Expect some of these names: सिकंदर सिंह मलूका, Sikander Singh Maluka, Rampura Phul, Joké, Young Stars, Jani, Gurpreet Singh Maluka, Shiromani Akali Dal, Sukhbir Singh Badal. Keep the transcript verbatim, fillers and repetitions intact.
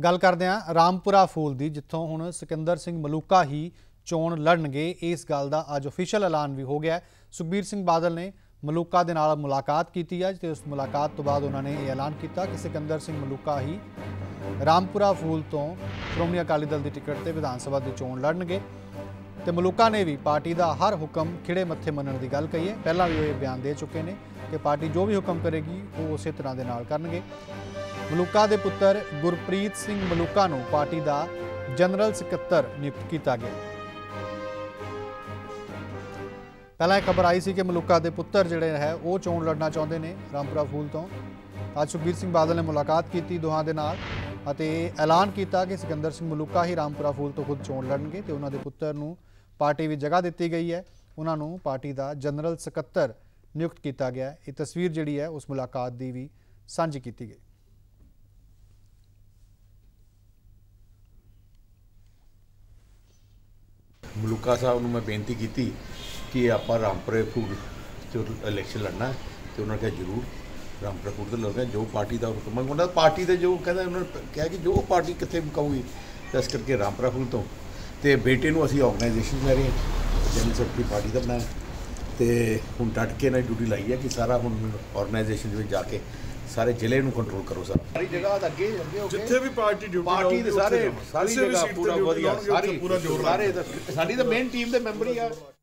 गल करते हैं रामपुरा फूल की, जितों हुण सिकंदर सिंह मलूका ही चोण लड़नगे। इस गल का अज ऑफिशियल ऐलान भी हो गया। सुखबीर सिंह बादल ने मलूका के नाल मुलाकात की है, तो उस मुलाकात तो बाद उन्होंने ये ऐलान किया कि सिकंदर सिंह मलूका ही रामपुरा फूल तो श्रोमणी अकाली दल की टिकट से विधानसभा की चोण लड़नगे। तो मलूका ने भी पार्टी का हर हुक्म खिड़े मत्थे मनण की गल कही है। पहला भी वह बयान दे चुके हैं कि पार्टी जो भी हुक्म करेगी वो उस तरह के नाल करनगे। मलूका के पुत्र गुरप्रीत सिंह मलूका को पार्टी का जनरल सकत्तर नियुक्त किया गया। पहला एक खबर आई सी कि मलूका के पुत्र जिहड़े है वो चोण लड़ना चाहते हैं रामपुरा फूल तो। आज सुखबीर सिंह बादल ने मुलाकात की दोहां दे नाल अते ऐलान किया कि सिकंदर सिंह मलूका ही रामपुरा फूल तो खुद चोण लड़नगे। तो उन्होंने पुत्र नूं पार्टी भी जगह दी गई है, उन्होंने पार्टी का जनरल सकत्तर नियुक्त किया गया। ये तस्वीर जिहड़ी है उस मुलाकात की भी सांझी की गई। मलूका साहब नूं मैं बेनती की कि आप रामपुरा फूल जो इलेक्शन लड़ना है, तो उन्होंने कहा जरूर रामपुरा फूल तो लड़ना, जो पार्टी का हुक्म है। उन्होंने पार्टी के जो कहना उन्होंने कहा कि जो पार्टी कितने कहूगी, तो इस करके रामपुरा फूल तो ते बेटे को असी ऑर्गनाइजेशन कह रहे हैं जनरल सैकटरी पार्टी का बनाया। तो हूँ डट के इन्हें ड्यूटी लाई है कि सारा हूँ ऑर्गनाइजेशन में जाके सारे जिले में कंट्रोल करो। सर सारी जगह अगे जिथे भी पार्टी पार्टी सारे सारी जगह पूरा वधिया सारी पूरा जोर ला रहे। साडी तो मेन टीम दे मैंबर ही आ।